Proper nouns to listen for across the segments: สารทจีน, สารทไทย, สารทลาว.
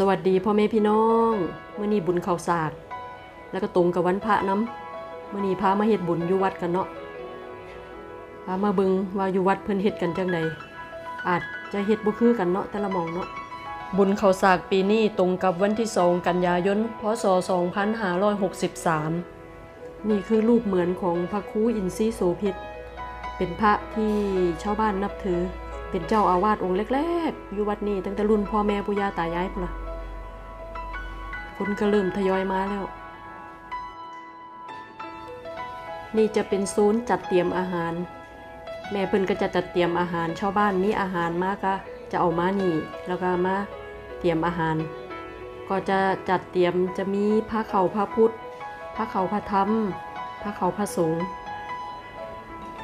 สวัสดีพ่อแม่พี่น้องมื้อนี้บุญข้าวสากแล้วก็ตรงกับวันพระน้ำมื้อนี้พามาเฮ็ดบุญอยู่วัดกันเนาะพามาเบิ่งว่าอยู่วัดเพิ่นเฮ็ดกันจังไดอาจจะเฮ็ดบ่คือกันเนาะแต่ละหม่องเนาะบุญข้าวสากปีนี้ตรงกับวันที่2กันยายนพ.ศ. 2563นี่คือรูปเหมือนของพระครูอินทรีย์โสภิตเป็นพระที่ชาวบ้านนับถือเป็นเจ้าอาวาสองค์แรกๆอยู่วัดนี้ตั้งแต่รุ่นพ่อแม่ปู่ย่าตายายพุ่นล่ะคนก็เริ่มทยอยมาแล้วนี่จะเป็นศูนย์จัดเตรียมอาหารแม่เพิ่นก็จะจัดเตรียมอาหารชาวบ้านมีอาหารมาก็จะเอามานี่แล้วก็มาเตรียมอาหารก็จะจัดเตรียมจะมีพระเขาพระพุทธพระเขาพระธรรมพระเขาพระสงฆ์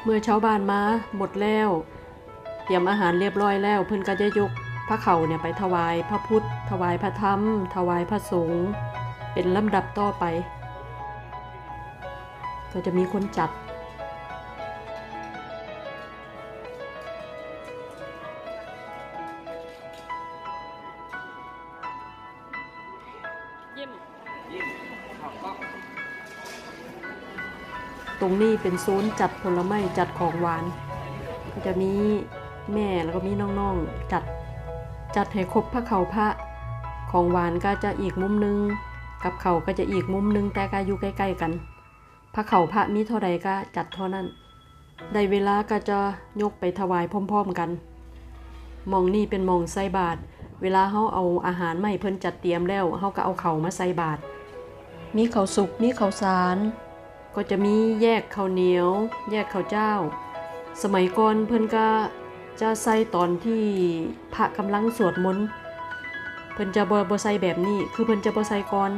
เมื่อชาวบ้านมาหมดแล้วเตรียมอาหารเรียบร้อยแล้วเพิ่นก็จะยกพระเขาเนี่ยไปถวายพระพุทธถวายพระธรรมถวายพระสงฆ์เป็นลำดับต่อไปก็จะมีคนจัดตรงนี้เป็นโซนจัดผลไม้จัดของหวานก็จะมีแม่แล้วก็มีน้องๆจัดให้ครบพระเขาพระของหวานก็จะอีกมุมนึงกับเขาก็จะอีกมุมนึงแต่ก็อยู่ใกล้ๆกันพระเขาพระมีเท่าใดก็จัดเท่านั้นได้เวลาก็จะยกไปถวายพร้อมๆกันมองนี่เป็นมองใส่บาตรเวลาเขาเอาอาหารมาให้เพิ่นจัดเตรียมแล้วเขาก็เอาเขามาใส่บาตรมีข้าวสุกมีข้าวสารก็จะมีแยกข้าวเหนียวแยกข้าวเจ้าสมัยก่อนเพิ่นก็จะใส่ตอนที่พระกำลังสวดมนต์เพิ่นจะบ่ใส่แบบนี้คือเพิ่นจะบ่ใส่ก่อน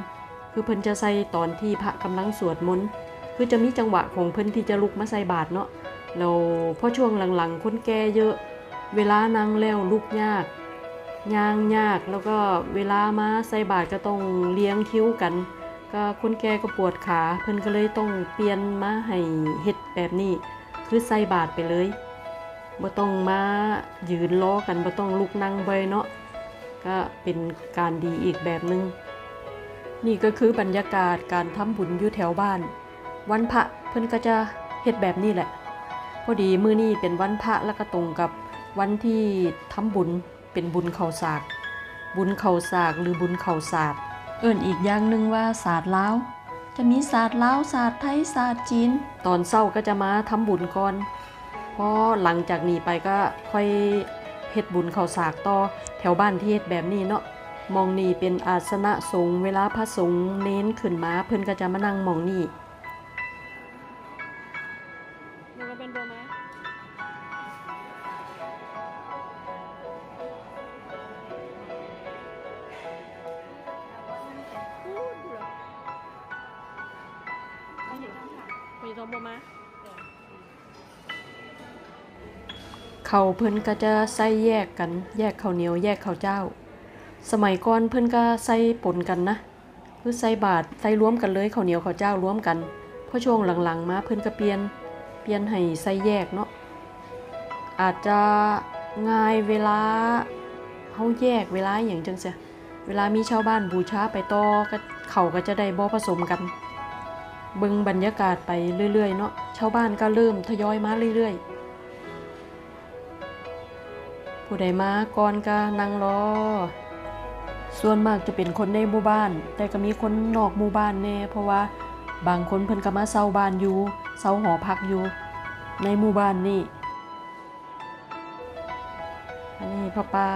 คือเพิ่นจะใส่ตอนที่พระกำลังสวดมนต์คือจะมีจังหวะของเพิ่นที่จะลุกมาใส่บาตรเนาะเราพอช่วงหลังๆคนแก่เยอะเวลานั่งแล้วลุกยากย่างยากแล้วก็เวลามาใส่บาตรก็ต้องเลี้ยงคิ้วกันก็คนแก่ก็ปวดขาเพิ่นก็เลยต้องเปลี่ยนมาให้เฮ็ดแบบนี้คือใส่บาตรไปเลยบ่ต้องมายืนล้อกันบ่ต้องลุกนั่งบ่อยเนาะก็เป็นการดีอีกแบบนึงนี่ก็คือบรรยากาศการทำบุญอยู่แถวบ้านวันพระเพิ่นก็จะเฮ็ดแบบนี้แหละพอดีมื้อนี้เป็นวันพระแล้วก็ตรงกับวันที่ทำบุญเป็นบุญข้าวสากบุญข้าวสากหรือบุญข้าวสาดเอิ้นอีกอย่างนึงว่าสาดลาวจะมีศาสตร์ลาวศาสตร์ไทยศาสตร์จีนตอนเช้าก็จะมาทำบุญก่อนพอหลังจากนี้ไปก็ค่อยเฮ็ดบุญข้าวสากต่อแถวบ้านที่เฮ็ดแบบนี้เนาะมองนี่เป็นอาสนะสงฆ์เวลาพระสงฆ์เน้นขึ้นมาเพิ่นก็จะมานั่งมองนี่เขาเพิ่นก็จะใส่แยกกันแยกข้าวเหนียวแยกข้าวเจ้าสมัยก่อนเพิ่นก็ใส่ปนกันนะคือใส่บาตรใส่รวมกันเลยข้าวเหนียวข้าวเจ้ารวมกันพอช่วงหลังๆมาเพิ่นก็เปลี่ยนให้ใส่แยกเนาะอาจจะง่ายเวลาเฮาแยกเวลาอย่างจังซี่เวลามีชาวบ้านบูชาไปต่อก็เขาก็จะได้บ่ผสมกันเบิ่งบรรยากาศไปเรื่อยๆเนาะชาวบ้านก็เริ่มทยอยมาเรื่อยๆผู้ใดมาก่อนก็นั่งรอส่วนมากจะเป็นคนในหมู่บ้านแต่ก็มีคนนอกหมู่บ้านแน่เพราะว่าบางคนเพิ่นก็มาเช่าบ้านอยู่เช่าหอพักอยู่ในหมู่บ้านนี่อันนี้พ่อป้า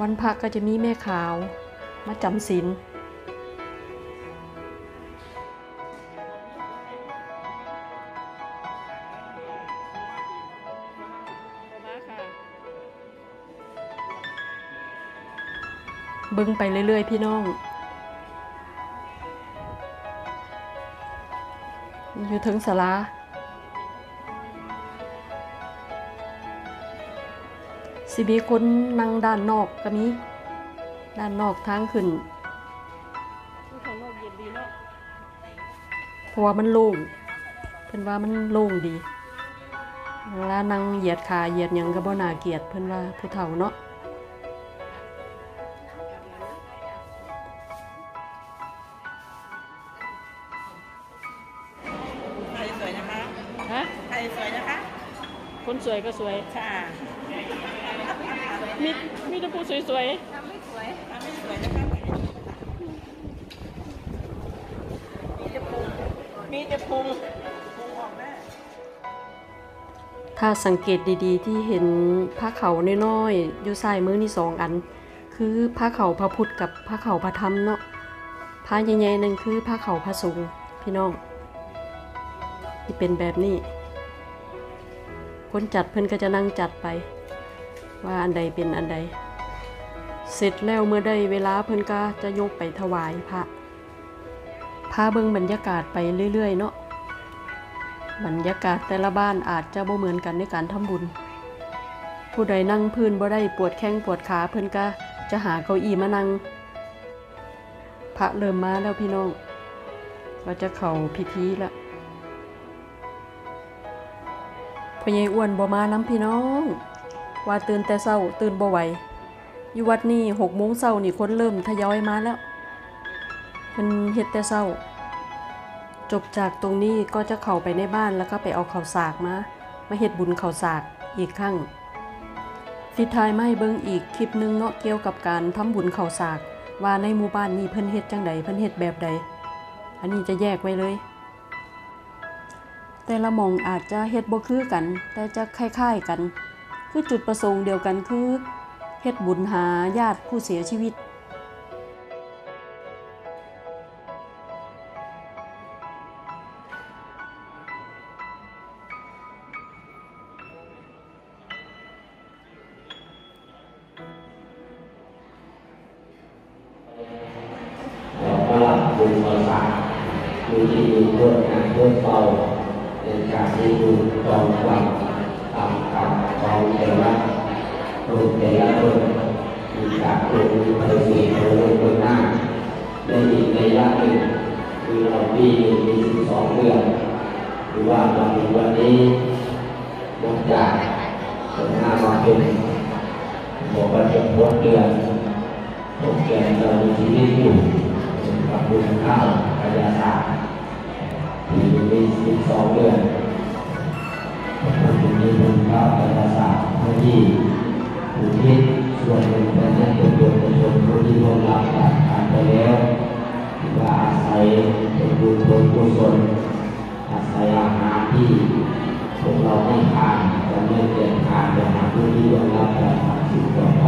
วันพระก็จะมีแม่ขาวมาจำศีลเบิ่งไปเรื่อยๆพี่น้องอยู่ถึงศาลาสิมีคนนั่งด้านนอกก็มีด้านนอกทางขึ้นเพราะว่ามันโล่งเพิ่นว่ามันโล่งดี แล้วนั่งเหยียดขาเหยียดหยังก็บ่น่าเกลียดเพิ่นว่าผู้เฒ่าเนาะใครสวยนะคะฮะใครสวยนะคะคนสวยก็สวยค่ะมีแต่ผู้สวยๆทำไม่สวยทำไม่สวยนะคะมีแต่พุงถ้าสังเกตดีๆที่เห็นผ้าเขาน้อยๆอยู่ซ้ายมือนี่2อันคือผ้าเขาพระพุทธกับผ้าเขาพระธรรมเนาะผ้าใหญ่ๆนึงคือผ้าเขาพระสงฆ์พี่น้องที่เป็นแบบนี้คนจัดเพิ่นก็จะนั่งจัดไปว่าอันใดเป็นอันใดเสร็จแล้วเมื่อได้เวลาเพิ่นก็จะยกไปถวายพระพาเบิ่งบรรยากาศไปเรื่อยๆเนาะบรรยากาศแต่ละบ้านอาจจะบ่เหมือนกันในการทำบุญผู้ใดนั่งพื้นบ่ได้ปวดแข้งปวดขาเพิ่นก็จะหาเก้าอี้มานั่งพระเริ่มมาแล้วพี่น้องก็จะเข้าพิธีละพ่อใหญ่อ้วนบ่มาน้ำพี่น้องว่าตื่นแต่เช้าตื่นบ่ไหวอยู่วัดนี่ 6:00 น.นี่คนเริ่มทยอยมาแล้วมันเฮ็ดแต่เศร้าจบจากตรงนี้ก็จะเข้าไปในบ้านแล้วก็ไปเอาข้าวสากมาเฮ็ดบุญข้าวสากอีกครั้งสิท้ายไม่เบิ่งอีกคลิปนึงเนาะเกี่ยวกับการทำบุญข้าวสากว่าในหมู่บ้านนี้เพิ่นเฮ็ดจังไดเพิ่นเฮ็ดแบบใดอันนี้จะแยกไว้เลยแต่ละหม่องอาจจะเฮ็ดบ่คือกันแต่จะคล้ายๆกันคือจุดประสงค์เดียวกันคือเฮ็ดบุญหาญาติผู้เสียชีวิตบุญข้าวสากคือที่บุญเพื่อการเพื่อเป่าเป็นการที่บุญจองกลับตามกรรมของแต่ละคนมีการบุญเพื่อมีบุญเพื่อหน้าในอีกระยะหนึ่งคือเราปีมี12 เดือนหรือว่าเราในวันนี้นอกจากส่วนหน้ามาเป็นบอกว่าจะพ้นเดือนทุกเดือนเรามีชีวิตอยู่บุญข้าวกายศาสตร์อยู่ใน12 เดือนอยู่ในบุญข้าวกายศาสตร์เพื่อที่ผู้ที่ส่วนหนึ่งเป็นนักเรียนเป็นคนผู้ที่ร่วมหลับหลับตาไปแล้วว่าอาศัยเป็นบุญเป็นกุศลอาศัยอาหารที่พวกเราให้ทานและเมื่อเกิดทานอาหารผู้ที่ร่วมหลับหลับตาสิ่งต่อไป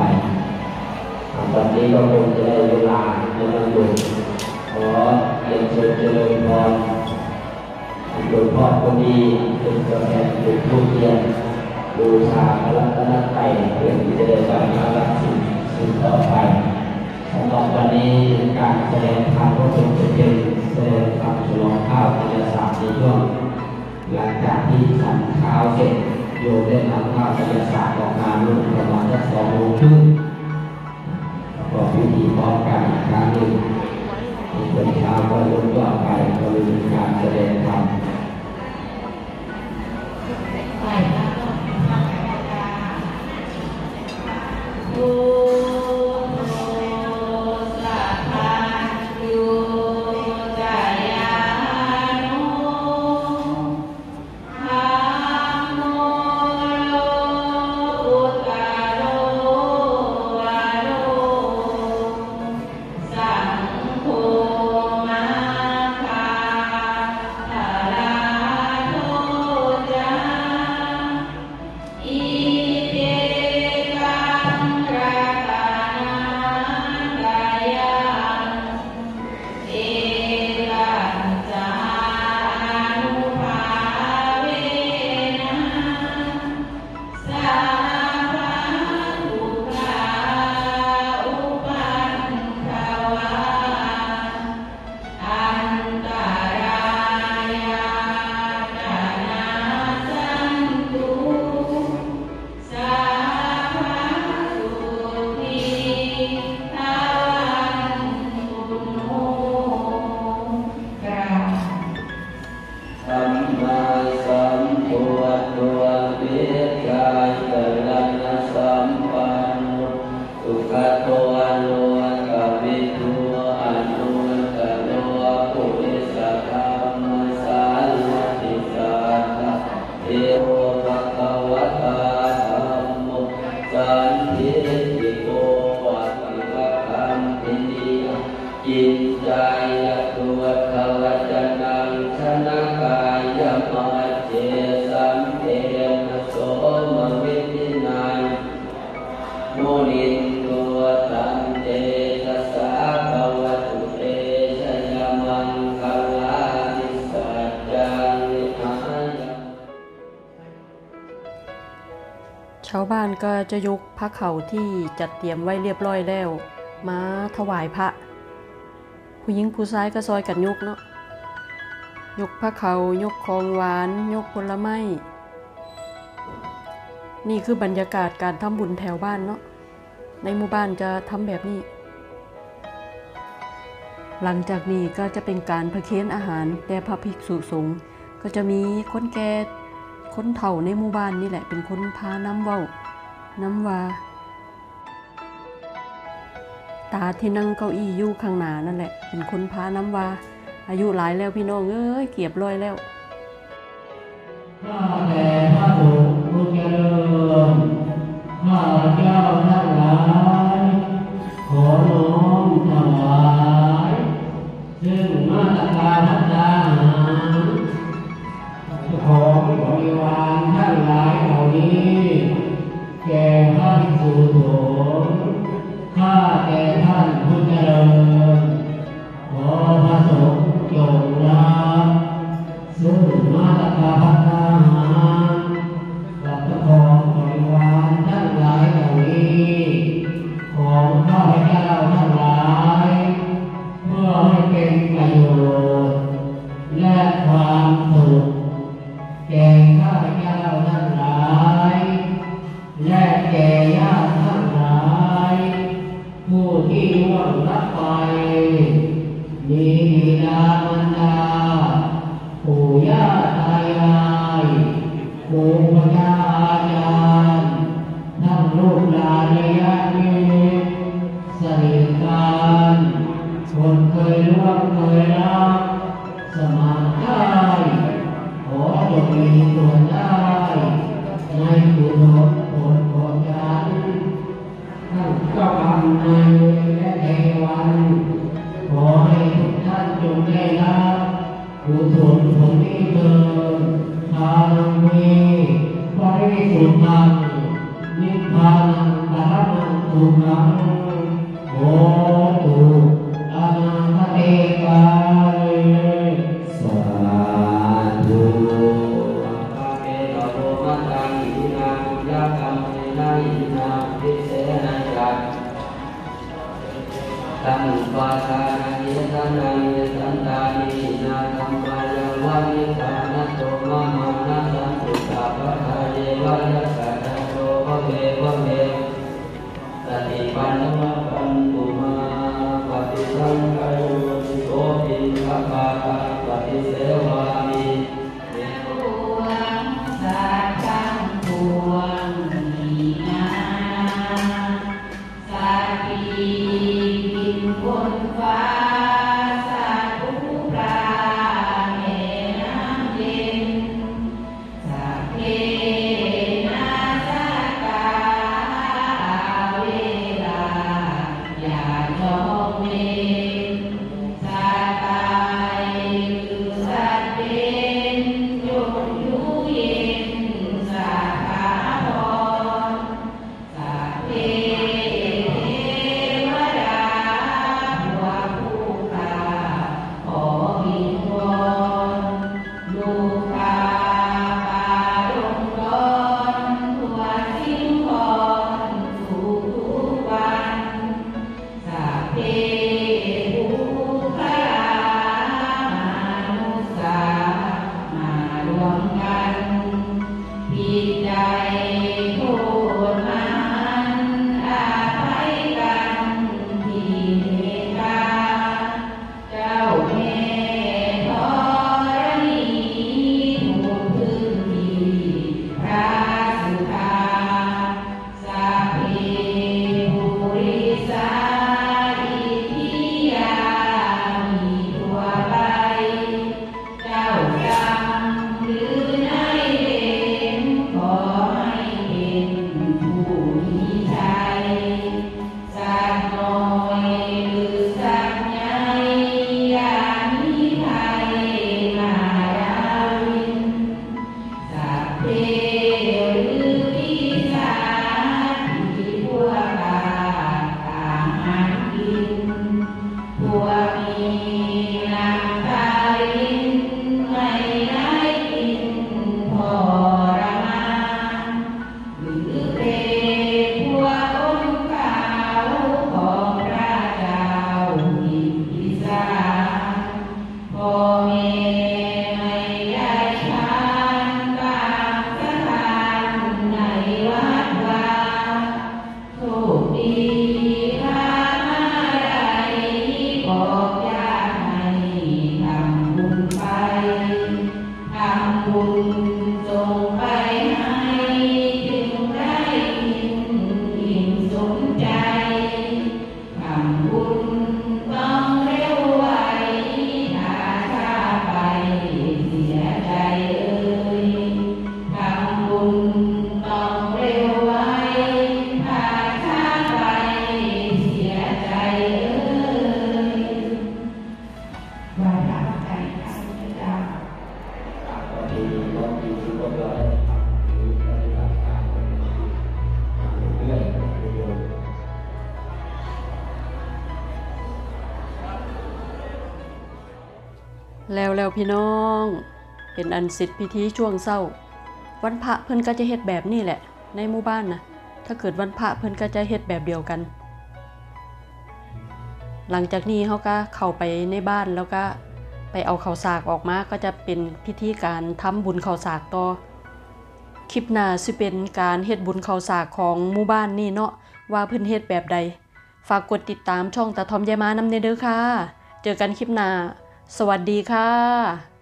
ตอนนี้ก็คงจะได้เวลาในการบุญขอเรียนเชิญเจริญพรหลวงพ่อคนดีเป็นตัวแทนบุญทุกเทียนบูชาพระรัตนตรัยเพื่อที่จะได้สร้างพลังสืบต่อไปสำหรับวันนี้การแสดงธรรมก็คงจะเป็นแสดงธรรมฉลองข้าวกายศาสตร์ในช่วงหลังจากที่ฉันข้าวเสร็จโยมได้นำข้าวกายศาสตร์ออกมาร่วมประมาณสัก2 โมงครึ่งก็พิธีพร้อมกันอีกครั้งหนึ่งส่วนเช้าก็ลุกย่อไปก็มีการแสดงธรรม ชาวบ้านก็จะยกพระเข่าที่จัดเตรียมไว้เรียบร้อยแล้วมาถวายพระผู้หญิงผู้ชายก็ซอยกันยกเนาะยกพระเข่ายกของหวานยกผลไม้นี่คือบรรยากาศการทำบุญแถวบ้านเนาะในหมู่บ้านจะทำแบบนี้หลังจากนี้ก็จะเป็นการประเคนอาหารแด่พระภิกษุสงฆ์ก็จะมีคนแก่คนเฒ่าในหมู่บ้านนี่แหละเป็นคนพาน้ำเว้าน้ำวาตาที่นั่งเก้าอี้อยู่ข้างหน้านั่นแหละเป็นคนพาน้ำวาอายุหลายแล้วพี่น้องเอ้ยเกียบร้อยแล้วข้าแต่พระองค์ผู้เจริญข้าเจ้าทั้งหลายขอน้อมถวายซึ่งมาตรการพัฒนาของบริวารทั้งหลายเหล่านี้แก่พระภิกษุสงฆ์ข้าแต่ท่านผู้เจริญขอพระสงฆ์จงรับซึ่งมาตรการพัฒนากับของบริวารทั้งหลายเหล่านี้ของข้าพเจ้าทั้งหลายเพื่อให้เป็นประโยชน์และความสุขแก่ข้าพเจ้าทั้งหลายและแก่ญาติทั้งหลายผู้ที่ร่วมรับไปมีบิดามารดาปู่ย่าตายายครูบาอาจารย์ทั้งลูกหลานและญาติสนิทกันคนเคยร่วมเคยรักสมานได้ขอจงมีส่วนได้ในกุศลผลของฉันท่านเจ้ากรรมนายเวรและเทวันขอให้ทุกท่านจงได้รับกุศลผลที่เกิดทานมีบริสุทธิ์ธรรมนิพพานธรรมสุขังโอตุอนาคเตกาตัมปาสานังยะตังนังยะตังตานินาตัมปะยังวะนิสานะโตมะมะนะสัมปุตาปะทะเยวะยัสสะตังโตวะเมตติปันโนปันปุมาปะติสังคายุโสภิกขะปะติเสวามิเตตุวังสาคังตุวังนินาสาธิบนฟ้าสาธุปราแม่น้ำเย็นสาเกนะ แล้วพี่น้องเป็นอันเสร็จพิธีช่วงเช้าวันพระเพิ่นก็จะเฮ็ดแบบนี้แหละในหมู่บ้านนะถ้าเกิดวันพระเพิ่นก็จะเฮ็ดแบบเดียวกันหลังจากนี้เขาก็เข้าไปในบ้านแล้วก็ไปเอาข้าวสากออกมาก็จะเป็นพิธีการทำบุญข้าวสากต่อคลิปหน้าสิเป็นการเฮ็ดบุญข้าวสากของหมู่บ้านนี่เนาะว่าเพิ่นเฮ็ดแบบใดฝากกดติดตามช่องตาทอมยายม้านำเด้อค่ะเจอกันคลิปหน้าสวัสดีค่ะ